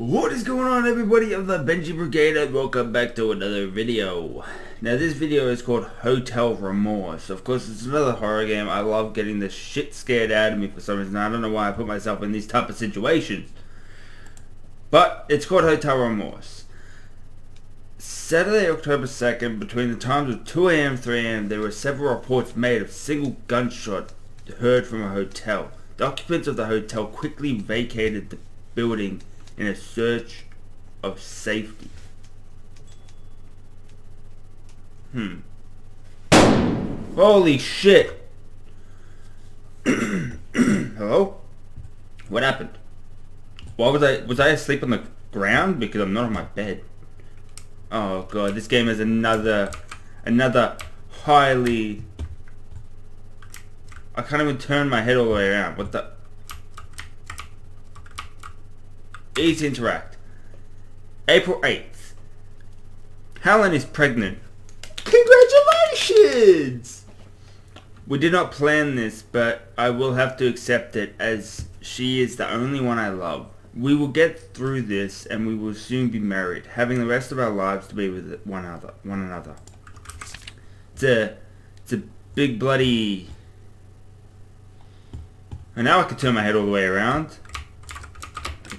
What is going on, everybody? I'm the Benji Brigade and welcome back to another video. Now this video is called Hotel Remorse. Of course, it's another horror game. I love getting the shit scared out of me for some reason. I don't know why I put myself in these type of situations. But it's called Hotel Remorse. Saturday, October 2nd, between the times of 2 AM and 3 AM, there were several reports made of single gunshot heard from a hotel. The occupants of the hotel quickly vacated the building in a search of safety. Holy shit. Hello? What happened? Why was I asleep on the ground? Because I'm not on my bed. Oh god, this game is another highly... I can't even turn my head all the way around. What the... Easy interact. April 8th. Helen is pregnant. Congratulations! We did not plan this, but I will have to accept it as she is the only one I love. We will get through this and we will soon be married, having the rest of our lives to be with one another. It's a big bloody... And now I can turn my head all the way around.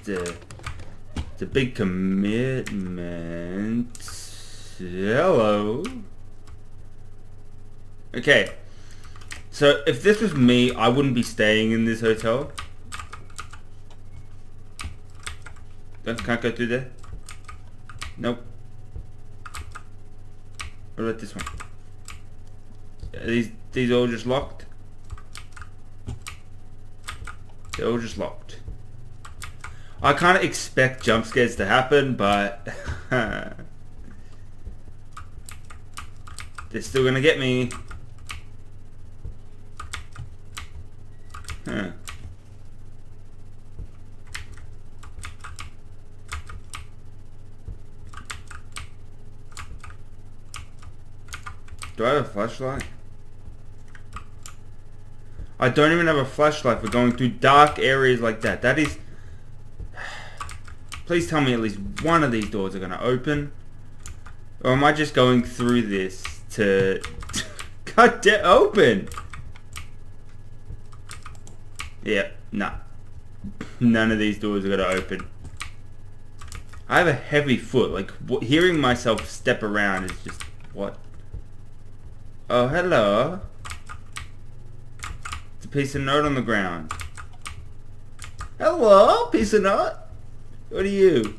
It's a big commitment. Hello. Okay. So if this was me, I wouldn't be staying in this hotel. Can't go through there. Nope. What about this one? Are these all just locked? They're all just locked. I can't expect jump scares to happen, but they're still gonna get me. Huh. Do I have a flashlight? I don't even have a flashlight for going through dark areas like that. That is... Please tell me at least one of these doors are going to open. Or am I just going through this to cut it open? Yep, yeah, nah. None of these doors are going to open. I have a heavy foot. Like, hearing myself step around is just... What? Oh, hello. It's a piece of note on the ground. Hello, piece of note. What are you?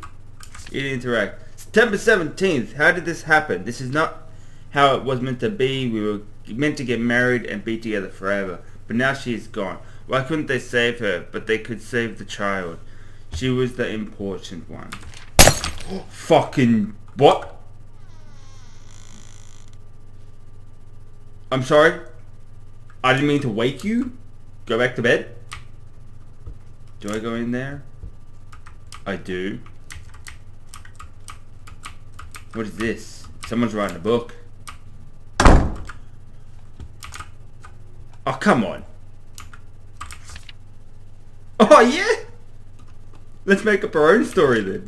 You didn't interact. September 17th. How did this happen? This is not how it was meant to be. We were meant to get married and be together forever. But now she is gone. Why couldn't they save her? But they could save the child. She was the important one. Fucking what? I'm sorry. I didn't mean to wake you. Go back to bed. Do I go in there? I do. What is this? Someone's writing a book. Oh, come on. Oh, yeah? Let's make up our own story then.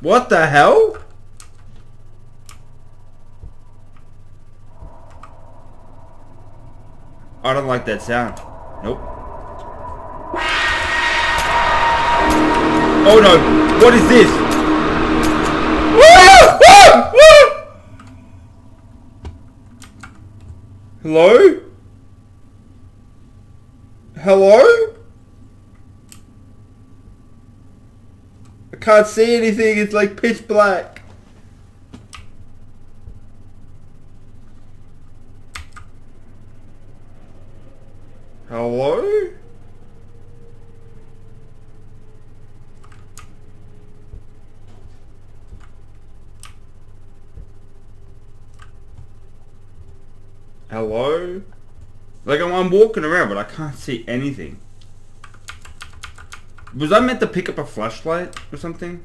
What the hell? I don't like that sound. Nope. Oh no! What is this? Hello? Hello? I can't see anything. It's like pitch black. Hello? Hello? Like, I'm walking around, but I can't see anything. Was I meant to pick up a flashlight or something?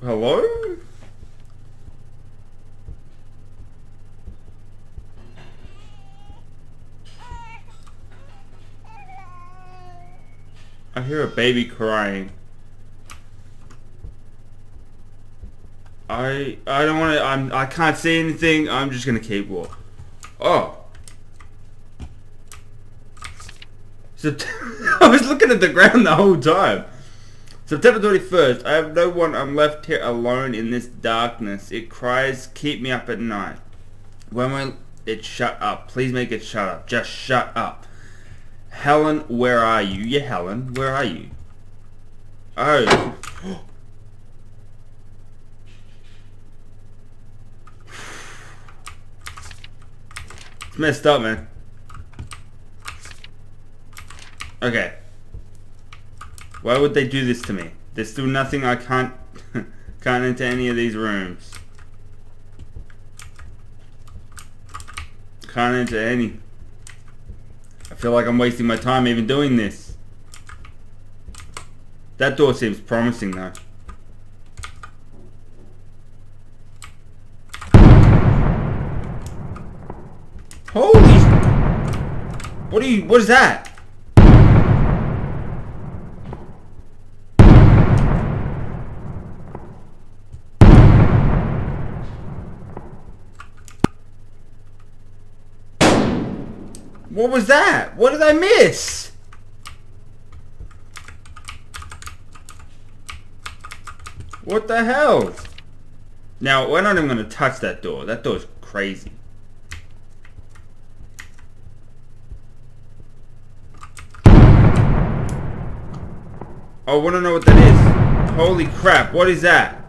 Hello? I hear a baby crying. I don't want to. I can't see anything. I'm just gonna keep walking. Oh. I was looking at the ground the whole time. September 21st. I have no one. I'm left here alone in this darkness. It cries, keep me up at night. When will it shut up? Please make it shut up. Just shut up. Helen, where are you? Yeah, Helen, where are you? Oh. It's messed up, man. Okay. Why would they do this to me? There's still nothing. I can't enter any of these rooms. Can't enter any. I feel like I'm wasting my time even doing this. That door seems promising though. Holy! What are you? What is that? What was that? What did I miss? What the hell? Now, we're not even going to touch that door. That door is crazy. I want to know what that is. Holy crap, what is that?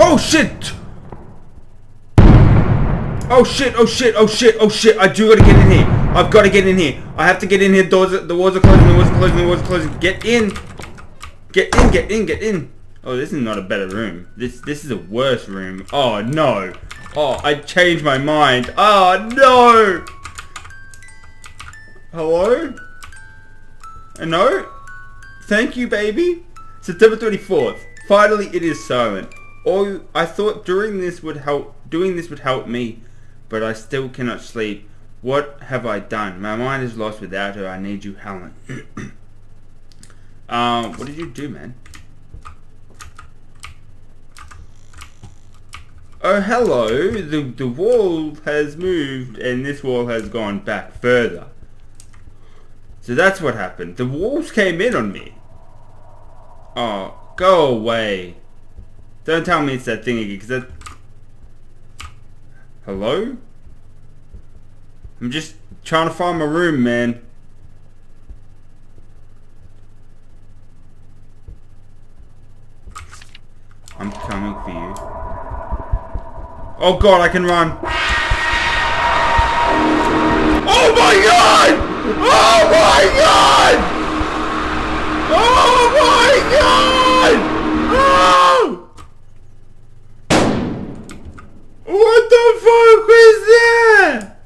Oh shit! Oh shit, oh shit, oh shit, oh shit, I do gotta get in here. I've gotta get in here. I have to get in here. Doors, the walls are closing, the walls are closing, the walls are closing. Get in. Get in, get in, get in. Oh, this is not a better room. This is a worse room. Oh no. Oh, I changed my mind. Oh no. Hello? No? Thank you, baby. September 24th. Finally it is silent. All I thought doing this would help me. But I still cannot sleep. What have I done? My mind is lost without her. I need you, Helen. What did you do, man? Oh, hello. The wall has moved and this wall has gone back further. So that's what happened. The walls came in on me. Oh, go away. Don't tell me it's that thing again, because that... Hello? I'm just trying to find my room, man. I'm coming for you. Oh god, I can run. Oh my god! Oh my god! Oh my god! Oh! What the fuck is that?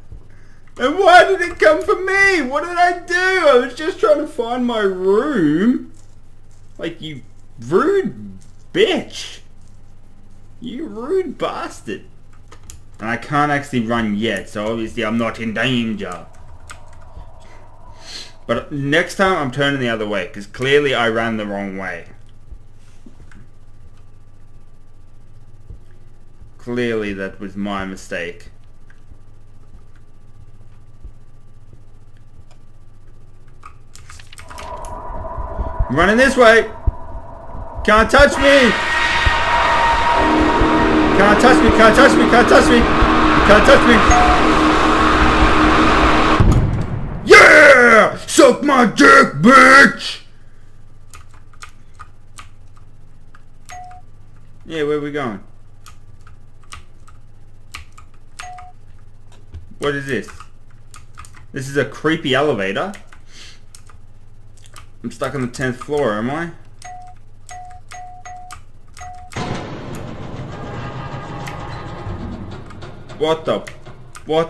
And why did it come for me? What did I do? I was just trying to find my room. Like, you rude bitch. You rude bastard. And I can't actually run yet, so obviously I'm not in danger. But next time I'm turning the other way, because clearly I ran the wrong way. Clearly that was my mistake. I'm running this way! Can't touch me! Can't touch me, can't touch me, can't touch me! Can't touch me! Yeah! Suck my dick, bitch! Yeah, where are we going? What is this? This is a creepy elevator. I'm stuck on the 10th floor, am I? What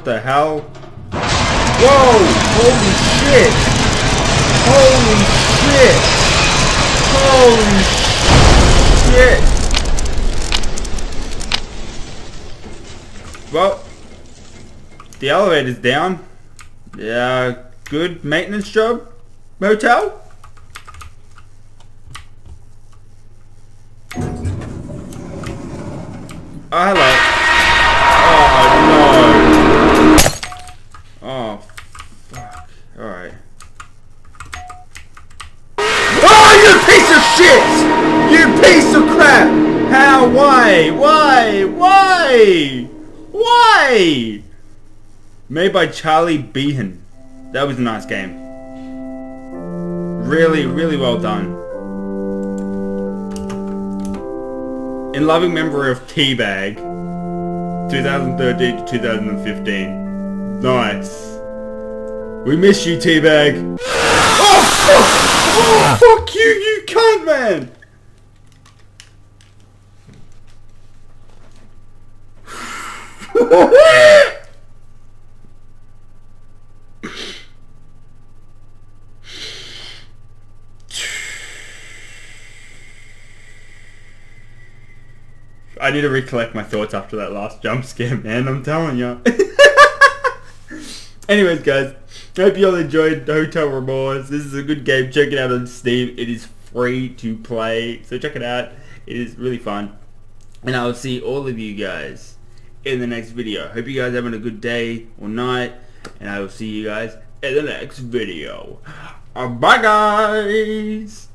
the hell? Whoa! Holy shit! Holy shit! Holy shit! Well... the elevator's down. Yeah, good maintenance job. Motel? Oh, hello. Oh, no. Oh, fuck. Alright. Oh, you piece of shit! You piece of crap! How? Why? Why? Why? Why? Made by Charlie Behan. That was a nice game. Really, really well done. In loving memory of T-Bag, 2013 to 2015. Nice. We miss you, T-Bag. Oh, fuck! Oh, fuck you, you cunt, man! I need to recollect my thoughts after that last jump scare, man, I'm telling ya. Anyways, guys, hope you all enjoyed Hotel Remorse. This is a good game. Check it out on Steam. It is free to play, so check it out. It is really fun. And I will see all of you guys in the next video. Hope you guys are having a good day or night, and I will see you guys in the next video. Bye, guys!